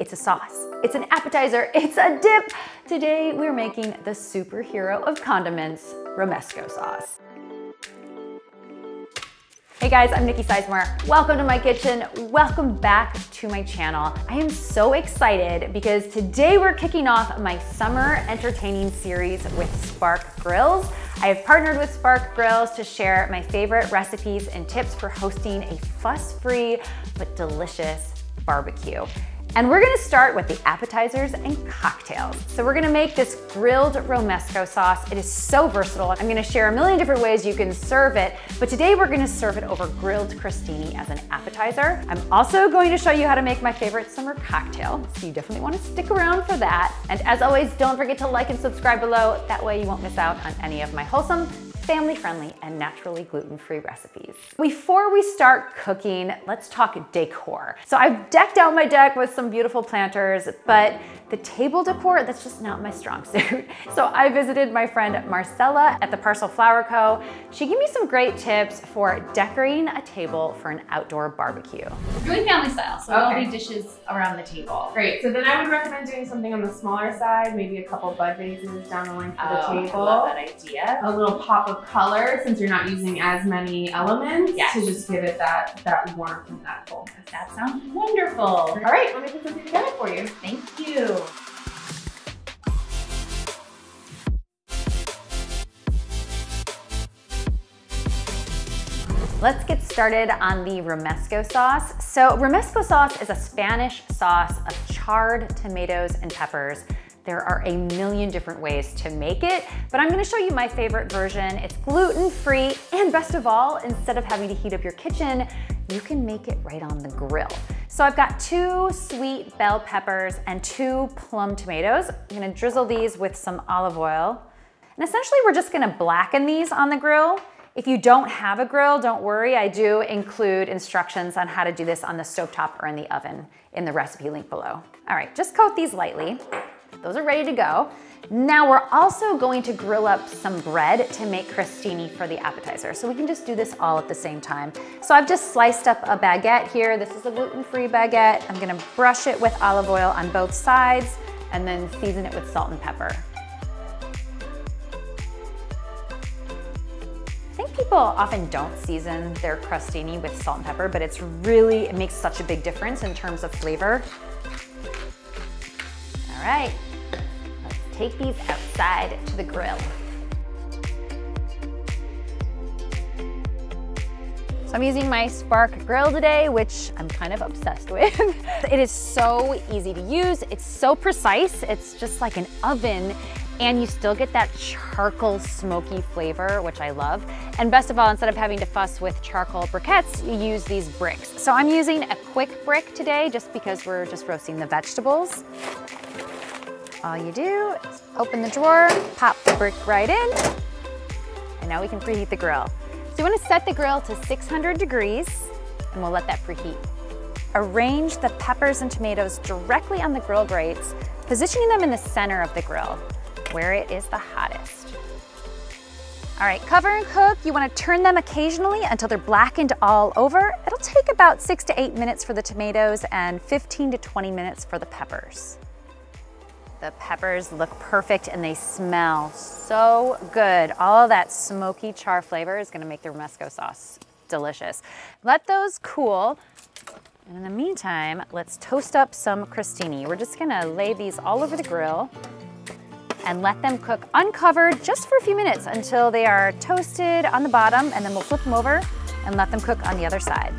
it's a sauce, it's an appetizer, it's a dip. Today we're making the superhero of condiments, Romesco sauce. Hey guys, I'm Nikki Sizemore. Welcome to my kitchen. Welcome back to my channel. I am so excited because today we're kicking off my summer entertaining series with Spark Grills. I have partnered with Spark Grills to share my favorite recipes and tips for hosting a fuss-free but delicious barbecue. And we're gonna start with the appetizers and cocktails. So we're gonna make this grilled Romesco sauce. It is so versatile. I'm gonna share a million different ways you can serve it, but today we're gonna serve it over grilled crostini as an appetizer. I'm also going to show you how to make my favorite summer cocktail, so you definitely wanna stick around for that. And as always, don't forget to like and subscribe below. That way you won't miss out on any of my wholesome, family-friendly, and naturally gluten-free recipes. Before we start cooking, let's talk decor. So I've decked out my deck with some beautiful planters, but the table decor, that's just not my strong suit. So I visited my friend Marcella at the Parcel Flower Co. She gave me some great tips for decorating a table for an outdoor barbecue. It's really family style, so there'll be dishes around the table. Great, so then I would recommend doing something on the smaller side, maybe a couple bud vases down the length of the table. I love that idea. A little pop of color, since you're not using as many elements, to just give it that warmth and that fullness. That sounds wonderful. All right, let me put something together for you. Thank you. Let's get started on the Romesco sauce. So Romesco sauce is a Spanish sauce of charred tomatoes and peppers. There are a million different ways to make it, but I'm gonna show you my favorite version. It's gluten-free, and best of all, instead of having to heat up your kitchen, you can make it right on the grill. So I've got 2 sweet bell peppers and 2 plum tomatoes. I'm gonna drizzle these with some olive oil. And essentially we're just gonna blacken these on the grill. If you don't have a grill, don't worry, I do include instructions on how to do this on the stovetop or in the oven in the recipe link below. All right, just coat these lightly. Those are ready to go. Now we're also going to grill up some bread to make crostini for the appetizer. So we can just do this all at the same time. So I've just sliced up a baguette here. This is a gluten-free baguette. I'm gonna brush it with olive oil on both sides and then season it with salt and pepper. I think people often don't season their crostini with salt and pepper, but it makes such a big difference in terms of flavor. All right, let's take these outside to the grill. So I'm using my Spark Grill today, which I'm kind of obsessed with. It is so easy to use, it's so precise, it's just like an oven, and you still get that charcoal smoky flavor, which I love. And best of all, instead of having to fuss with charcoal briquettes, you use these bricks. So I'm using a quick brick today just because we're just roasting the vegetables. All you do is open the drawer, pop the brick right in, and now we can preheat the grill. So you wanna set the grill to 600 degrees, and we'll let that preheat. Arrange the peppers and tomatoes directly on the grill grates, positioning them in the center of the grill, where it is the hottest. All right, cover and cook. You wanna turn them occasionally until they're blackened all over. It'll take about 6 to 8 minutes for the tomatoes and 15 to 20 minutes for the peppers. The peppers look perfect and they smell so good. All that smoky char flavor is gonna make the Romesco sauce delicious. Let those cool. And in the meantime, let's toast up some crostini. We're just gonna lay these all over the grill and let them cook uncovered just for a few minutes until they are toasted on the bottom, and then we'll flip them over and let them cook on the other side.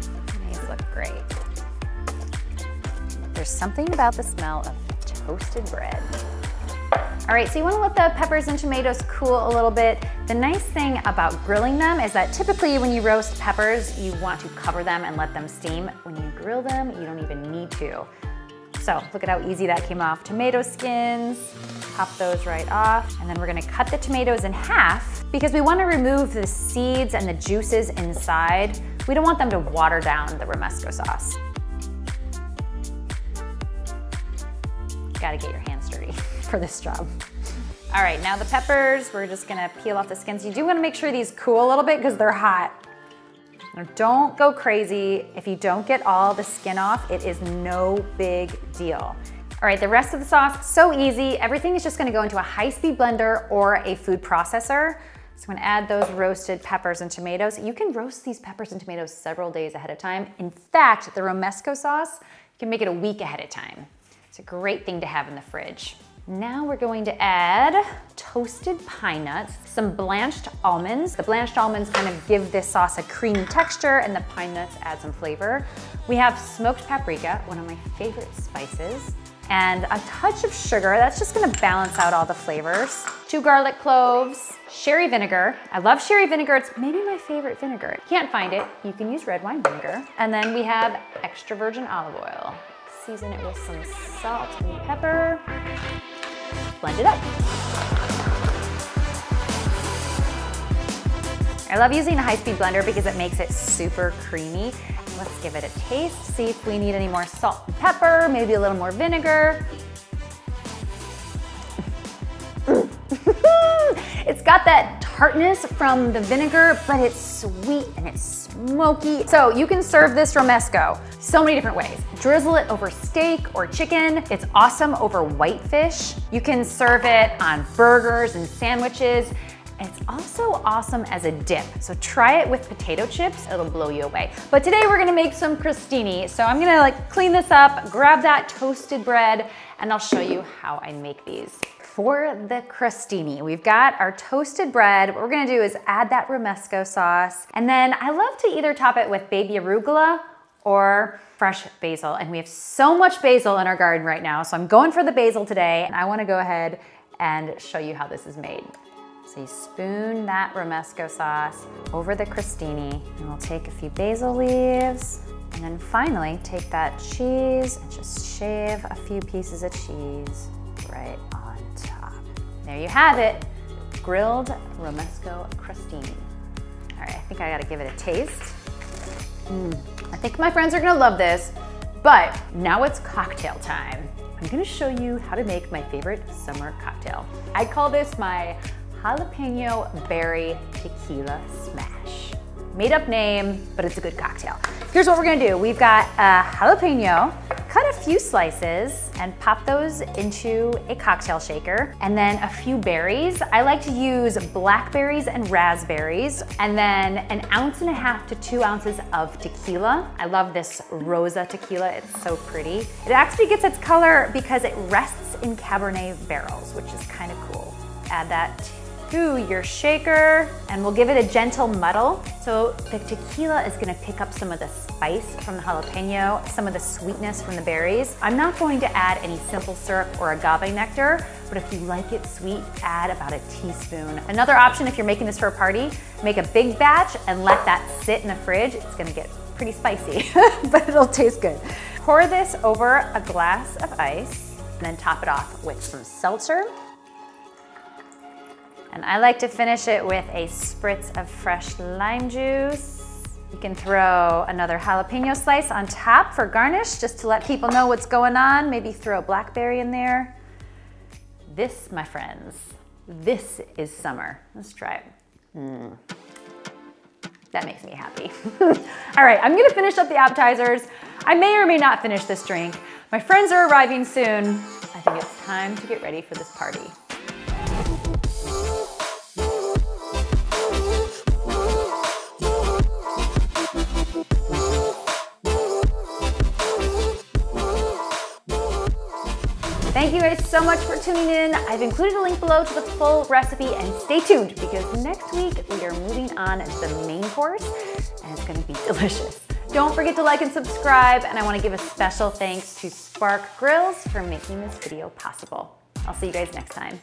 These look great. There's something about the smell of toasted bread. All right, so you want to let the peppers and tomatoes cool a little bit. The nice thing about grilling them is that typically when you roast peppers, you want to cover them and let them steam. When you grill them, you don't even need to. So look at how easy that came off. Tomato skins, pop those right off, and then we're gonna cut the tomatoes in half because we wanna remove the seeds and the juices inside. We don't want them to water down the Romesco sauce. Gotta get your hands dirty for this job. All right, now the peppers, we're just gonna peel off the skins. You do wanna make sure these cool a little bit because they're hot. Now don't go crazy. If you don't get all the skin off, it is no big deal. All right, the rest of the sauce, so easy. Everything is just gonna go into a high-speed blender or a food processor. So I'm gonna add those roasted peppers and tomatoes. You can roast these peppers and tomatoes several days ahead of time. In fact, the Romesco sauce, you can make it a week ahead of time. It's a great thing to have in the fridge. Now we're going to add toasted pine nuts, some blanched almonds. The blanched almonds kind of give this sauce a creamy texture and the pine nuts add some flavor. We have smoked paprika, one of my favorite spices, and a touch of sugar. That's just gonna balance out all the flavors. 2 garlic cloves, sherry vinegar. I love sherry vinegar. It's maybe my favorite vinegar. If you can't find it, you can use red wine vinegar. And then we have extra virgin olive oil. Season it with some salt and pepper. Blend it up. I love using a high-speed blender because it makes it super creamy. Let's give it a taste, see if we need any more salt and pepper, maybe a little more vinegar. It's got that tartness from the vinegar, but it's sweet and it's smoky. So you can serve this Romesco so many different ways. Drizzle it over steak or chicken. It's awesome over whitefish. You can serve it on burgers and sandwiches. It's also awesome as a dip. So try it with potato chips, it'll blow you away. But today we're gonna make some crostini. So I'm gonna clean this up, grab that toasted bread, and I'll show you how I make these. For the crostini, we've got our toasted bread. What we're gonna do is add that Romesco sauce. And then I love to either top it with baby arugula or fresh basil. And we have so much basil in our garden right now. So I'm going for the basil today. And I wanna go ahead and show you how this is made. So you spoon that Romesco sauce over the crostini, and we'll take a few basil leaves, and then finally take that cheese and just shave a few pieces of cheese right on top. There you have it, grilled Romesco crostini. All right, I think I gotta give it a taste. I think my friends are gonna love this, but now it's cocktail time. I'm gonna show you how to make my favorite summer cocktail. I call this my Jalapeno Berry Tequila Smash. Made up name, but it's a good cocktail. Here's what we're gonna do. We've got a jalapeno, cut a few slices and pop those into a cocktail shaker, and then a few berries. I like to use blackberries and raspberries, and then 1.5 to 2 ounces of tequila. I love this rosa tequila, it's so pretty. It actually gets its color because it rests in Cabernet barrels, which is kind of cool. Add that to your shaker, and we'll give it a gentle muddle. So the tequila is gonna pick up some of the spice from the jalapeno, some of the sweetness from the berries. I'm not going to add any simple syrup or agave nectar, but if you like it sweet, add about a teaspoon. Another option, if you're making this for a party, make a big batch and let that sit in the fridge. It's gonna get pretty spicy, but it'll taste good. Pour this over a glass of ice, and then top it off with some seltzer. And I like to finish it with a spritz of fresh lime juice. You can throw another jalapeno slice on top for garnish, just to let people know what's going on. Maybe throw a blackberry in there. This, my friends, this is summer. Let's try it. That makes me happy. All right, I'm gonna finish up the appetizers. I may or may not finish this drink. My friends are arriving soon. I think it's time to get ready for this party. Thank you guys so much for tuning in. I've included a link below to the full recipe, and stay tuned because next week we are moving on to the main course and it's gonna be delicious. Don't forget to like and subscribe, and I wanna give a special thanks to Spark Grills for making this video possible. I'll see you guys next time.